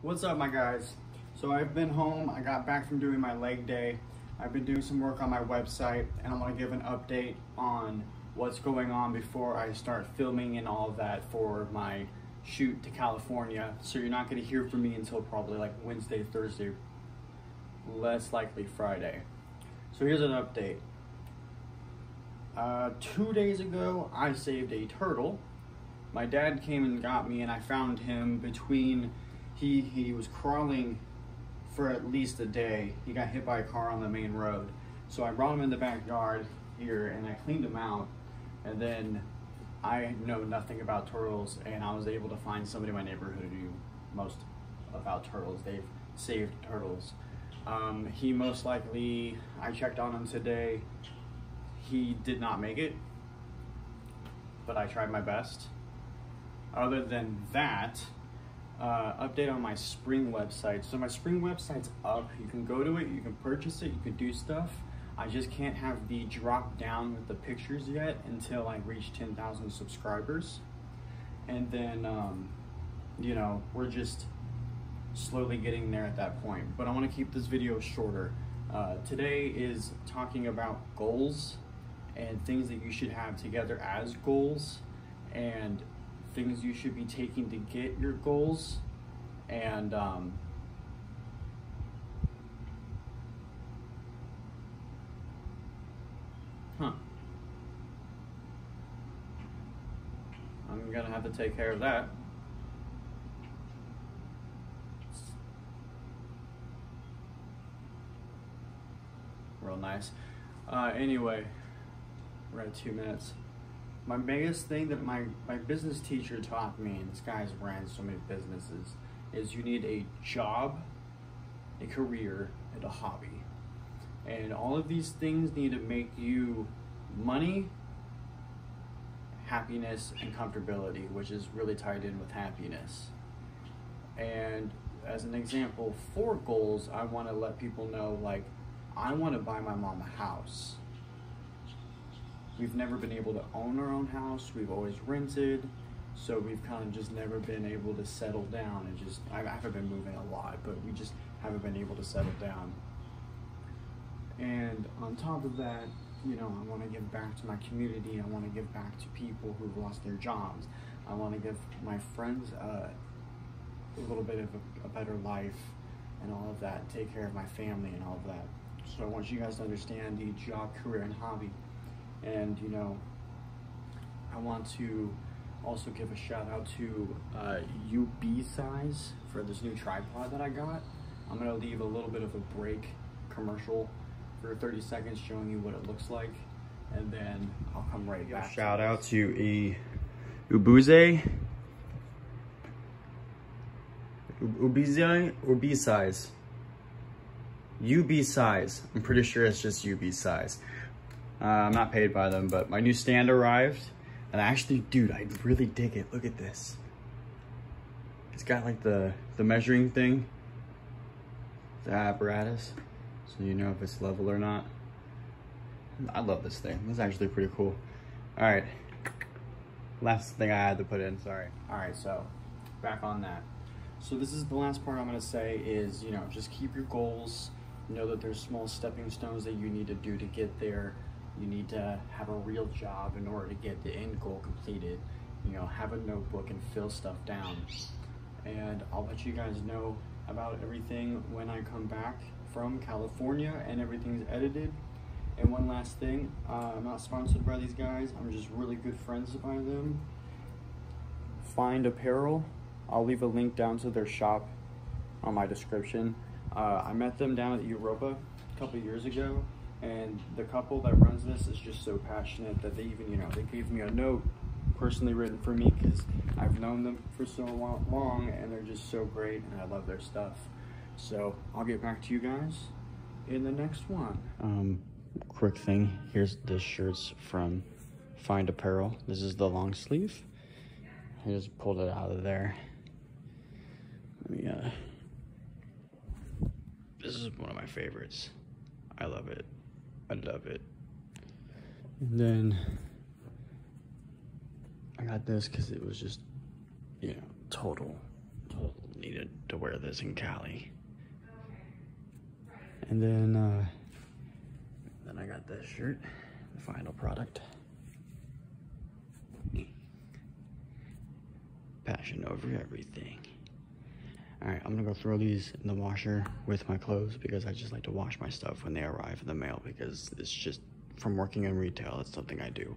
What's up, my guys? So I've been home. I got back from doing my leg day. I've been doing some work on my website, and I want to give an update on what's going on before I start filming and all of that for my shoot to California. So you're not going to hear from me until probably like Wednesday, Thursday, less likely Friday. So here's an update. 2 days ago, I saved a turtle. My dad came and got me, and I found him between, he was crawling for at least a day. He got hit by a car on the main road. So I brought him in the backyard here, and I cleaned him out. And then I know nothing about turtles, and I was able to find somebody in my neighborhood who knew most about turtles. They've saved turtles. He most likely, I checked on him today. He did not make it, but I tried my best. Other than that, update on my spring website. So my spring website's up. You can go to it, you can purchase it, you can do stuff. I just can't have the drop down with the pictures yet until I reach 10,000 subscribers. And then, you know, we're just slowly getting there at that point. But I want to keep this video shorter. Today is talking about goals and things that you should have together as goals, and things you should be taking to get your goals, and I'm gonna have to take care of that. Real nice. Anyway, we're at 2 minutes. My biggest thing that my business teacher taught me, and this guy's ran so many businesses, is you need a job, a career, and a hobby. And all of these things need to make you money, happiness, and comfortability, which is really tied in with happiness. And as an example, for goals, I want to let people know, like, I want to buy my mom a house. We've never been able to own our own house. We've always rented. So we've kind of just never been able to settle down. And just, I haven't been moving a lot, but we just haven't been able to settle down. And on top of that, you know, I want to give back to my community. I want to give back to people who've lost their jobs. I want to give my friends a little bit of a better life and all of that. Take care of my family and all of that. So I want you guys to understand the job, career, and hobby. And, you know, I want to also give a shout out to Ubeesize for this new tripod that I got. I'm going to leave a little bit of a break commercial for 30 seconds showing you what it looks like, and then I'll come right back. Shout out to Ubeesize. I'm pretty sure it's just Ubeesize. I'm not paid by them, but my new stand arrived, and actually, dude, I really dig it. Look at this. It's got like the measuring thing, the apparatus, so you know if it's level or not. I love this thing. This is actually pretty cool. All right, last thing I had to put in, sorry. All right, so back on that. So this is the last part I'm gonna say is, you know, just keep your goals. Know that there's small stepping stones that you need to do to get there. You need to have a real job in order to get the end goal completed. You know, have a notebook and fill stuff down. And I'll let you guys know about everything when I come back from California and everything's edited. And one last thing, I'm not sponsored by these guys. I'm just really good friends by them. Find Apparel. I'll leave a link down to their shop on my description. I met them down at Europa a couple years ago, and the couple that runs this is just so passionate that they even, you know, they gave me a note personally written for me, because I've known them for so long, and they're just so great, and I love their stuff. So I'll get back to you guys in the next one. Quick thing, here's the shirts from Find Apparel. This is the long sleeve. I just pulled it out of there. Let me, this is one of my favorites. I love it. I love it. And then I got this because it was just, you know, total needed. to wear this in Cali. And then I got this shirt, the final product. Passion over everything. Alright, I'm gonna go throw these in the washer with my clothes because I just like to wash my stuff when they arrive in the mail, because it's just, from working in retail, it's something I do.